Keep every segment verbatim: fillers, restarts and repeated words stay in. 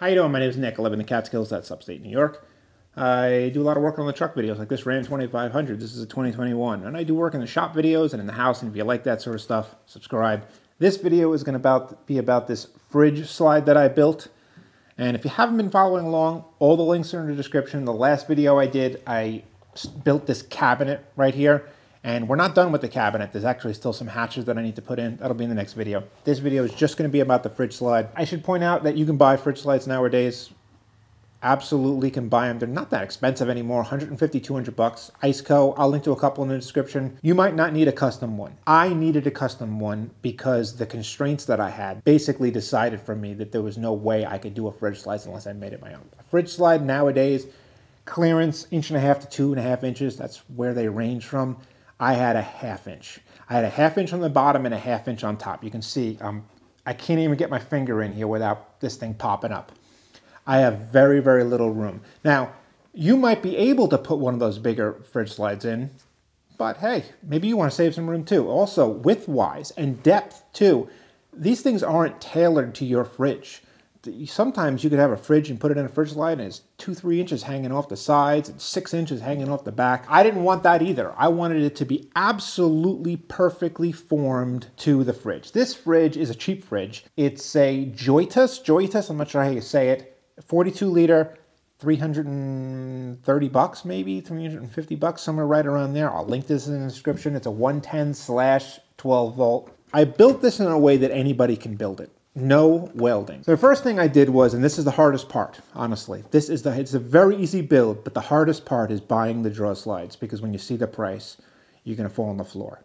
How you doing? My name is Nick. I live in the Catskills. That's upstate New York. I do a lot of work on the truck videos, like this Ram twenty-five hundred. This is a twenty twenty-one. And I do work in the shop videos and in the house. And if you like that sort of stuff, subscribe. This video is going to about, be about this fridge slide that I built. And if you haven't been following along, all the links are in the description. The last video I did, I built this cabinet right here. And we're not done with the cabinet. There's actually still some hatches that I need to put in. That'll be in the next video. This video is just going to be about the fridge slide. I should point out that you can buy fridge slides nowadays. Absolutely can buy them. They're not that expensive anymore. one fifty, two hundred bucks. IceCo. I'll link to a couple in the description. You might not need a custom one. I needed a custom one because the constraints that I had basically decided for me that there was no way I could do a fridge slide unless I made it my own. A fridge slide nowadays, clearance inch and a half to two and a half inches. That's where they range from. I had a half inch. I had a half inch on the bottom and a half inch on top. You can see um, I can't even get my finger in here without this thing popping up. I have very, very little room. Now, you might be able to put one of those bigger fridge slides in, but hey, maybe you want to save some room too. Also, width-wise and depth too, these things aren't tailored to your fridge. Sometimes you could have a fridge and put it in a fridge slide and it's two, three inches hanging off the sides and six inches hanging off the back. I didn't want that either. I wanted it to be absolutely perfectly formed to the fridge. This fridge is a cheap fridge. It's a Joytutus, Joytutus, I'm not sure how you say it, forty-two liter, three hundred thirty bucks maybe, three hundred fifty bucks, somewhere right around there. I'll link this in the description. It's a one ten slash twelve volt. I built this in a way that anybody can build it. No welding. So the first thing I did was, and this is the hardest part, honestly, this is the, it's a very easy build, but the hardest part is buying the draw slides, because when you see the price, you're going to fall on the floor.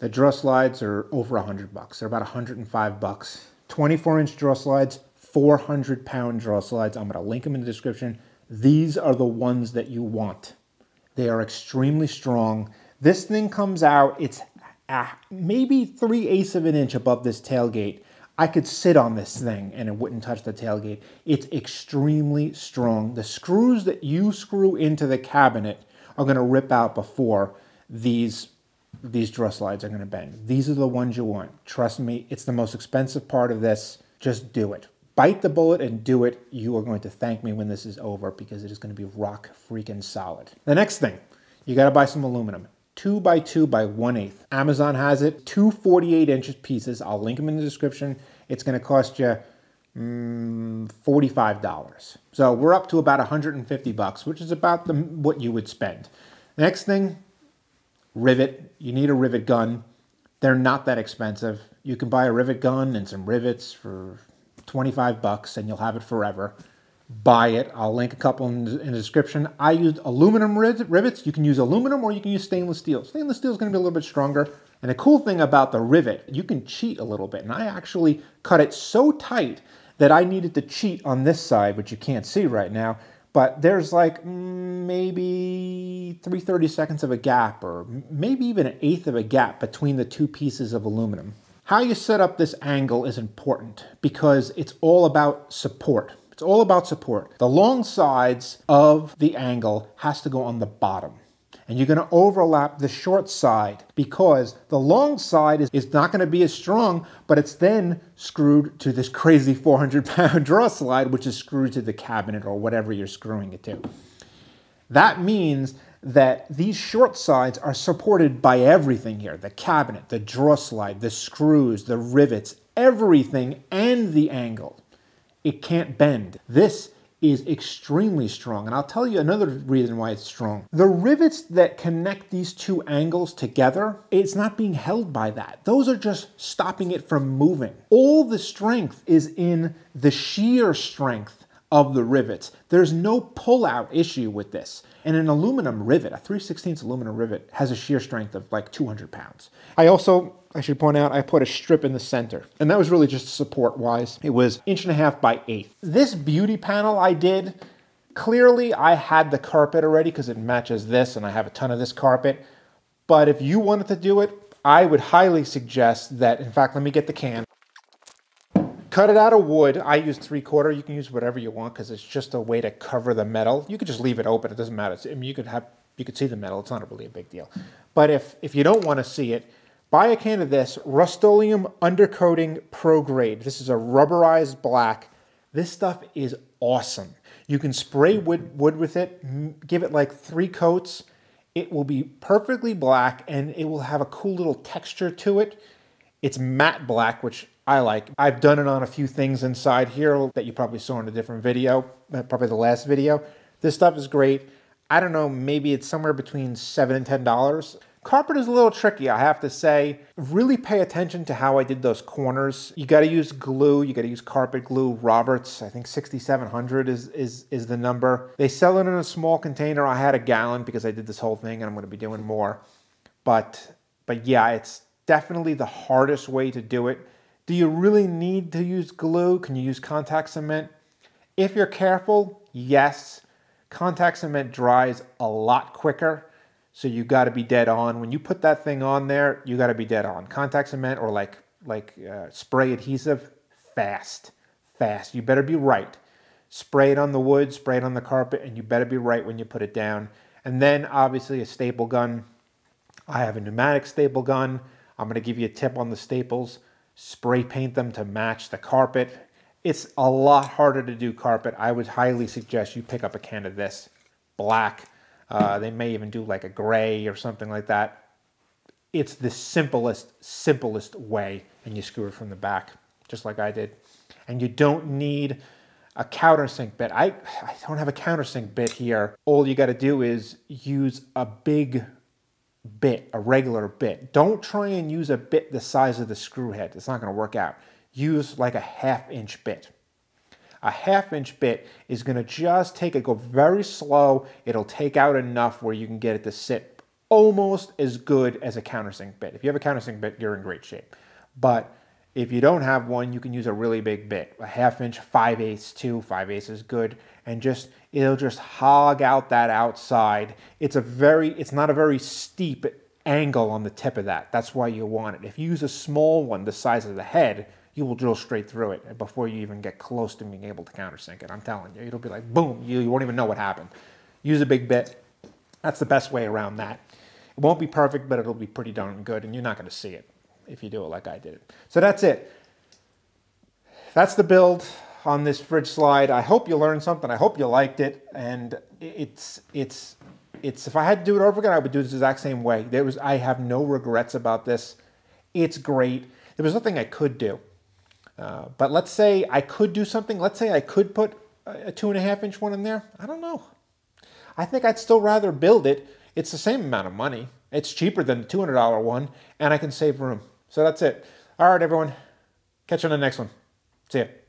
The draw slides are over a hundred bucks. They're about one hundred five bucks. twenty-four inch draw slides, four hundred pound draw slides. I'm going to link them in the description. These are the ones that you want. They are extremely strong. This thing comes out, it's uh, maybe three eighths of an inch above this tailgate. I could sit on this thing and it wouldn't touch the tailgate. It's extremely strong. The screws that you screw into the cabinet are going to rip out before these, these draw slides are going to bend. These are the ones you want. Trust me, it's the most expensive part of this. Just do it. Bite the bullet and do it. You are going to thank me when this is over, because it is going to be rock freaking solid. The next thing, you got to buy some aluminum. Two by two by one eighth. Amazon has it. two forty-eight inches pieces. I'll link them in the description. It's going to cost you mm, forty-five dollars. So we're up to about one hundred fifty bucks, which is about the, what you would spend. Next thing, rivet. You need a rivet gun. They're not that expensive. You can buy a rivet gun and some rivets for twenty-five bucks and you'll have it forever. Buy it. I'll link a couple in the description. I used aluminum rivets. You can use aluminum or you can use stainless steel. Stainless steel is going to be a little bit stronger. And the cool thing about the rivet, you can cheat a little bit. And I actually cut it so tight that I needed to cheat on this side, which you can't see right now. But there's like maybe three thirty-seconds of a gap, or maybe even an eighth of a gap between the two pieces of aluminum. How you set up this angle is important because it's all about support. It's all about support. The long sides of the angle has to go on the bottom. And you're going to overlap the short side because the long side is, is not going to be as strong, but it's then screwed to this crazy four hundred pound draw slide, which is screwed to the cabinet or whatever you're screwing it to. That means that these short sides are supported by everything here. The cabinet, the draw slide, the screws, the rivets, everything, and the angle. It can't bend. This is extremely strong. And I'll tell you another reason why it's strong. The rivets that connect these two angles together, it's not being held by that. Those are just stopping it from moving. All the strength is in the sheer strength of the rivets. There's no pullout issue with this. And an aluminum rivet, a three sixteenths aluminum rivet, has a shear strength of like two hundred pounds. I also, I should point out, I put a strip in the center. And that was really just support-wise. It was inch and a half by eighth. This beauty panel I did, clearly I had the carpet already because it matches this and I have a ton of this carpet. But if you wanted to do it, I would highly suggest that, in fact, let me get the can. Cut it out of wood. I use three quarter. You can use whatever you want because it's just a way to cover the metal. You could just leave it open. It doesn't matter. It's, I mean, you could have, you could see the metal. It's not really a big deal. But if, if you don't want to see it, buy a can of this Rust-Oleum Undercoating Pro-Grade. This is a rubberized black. This stuff is awesome. You can spray wood, wood with it, give it like three coats. It will be perfectly black and it will have a cool little texture to it. It's matte black, which I like. I've done it on a few things inside here that you probably saw in a different video, probably the last video. This stuff is great. I don't know, maybe it's somewhere between seven and ten dollars. Carpet is a little tricky, I have to say. Really pay attention to how I did those corners. You gotta use glue, you gotta use carpet glue, Roberts, I think sixty-seven hundred is, is, is the number. They sell it in a small container. I had a gallon because I did this whole thing and I'm gonna be doing more. But, but yeah, it's definitely the hardest way to do it. Do you really need to use glue? Can you use contact cement? If you're careful, yes. Contact cement dries a lot quicker. So you got to be dead on. When you put that thing on there, you got to be dead on. Contact cement or like, like uh, spray adhesive, fast, fast. You better be right. Spray it on the wood, spray it on the carpet, and you better be right when you put it down. And then obviously a staple gun. I have a pneumatic staple gun. I'm going to give you a tip on the staples. Spray paint them to match the carpet. It's a lot harder to do carpet. I would highly suggest you pick up a can of this. Black. Uh, they may even do like a gray or something like that. It's the simplest, simplest way, and you screw it from the back, just like I did. And you don't need a countersink bit. I, I don't have a countersink bit here. All you got to do is use a big bit, a regular bit. Don't try and use a bit the size of the screw head. It's not going to work out. Use like a half inch bit. A half inch bit is gonna just take it, go very slow. It'll take out enough where you can get it to sit almost as good as a countersink bit. If you have a countersink bit, you're in great shape. But if you don't have one, you can use a really big bit. A half inch, five eighths too, five eighths is good. And just, it'll just hog out that outside. It's a very, it's not a very steep angle on the tip of that. That's why you want it. If you use a small one, the size of the head, you will drill straight through it before you even get close to being able to countersink it. I'm telling you, it'll be like, boom, you, you won't even know what happened. Use a big bit. That's the best way around that. It won't be perfect, but it'll be pretty darn good, and you're not going to see it if you do it like I did it. So that's it. That's the build on this fridge slide. I hope you learned something. I hope you liked it. And it's, it's, it's, if I had to do it over again, I would do this exact same way. There was, I have no regrets about this. It's great. There was nothing I could do. Uh, but let's say I could do something. Let's say I could put a two and a half inch one in there. I don't know. I think I'd still rather build it. It's the same amount of money. It's cheaper than the two hundred dollar one, and I can save room. So that's it. All right, everyone. Catch you on the next one. See ya.